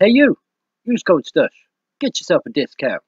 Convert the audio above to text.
Hey you, use code STUSH, get yourself a discount.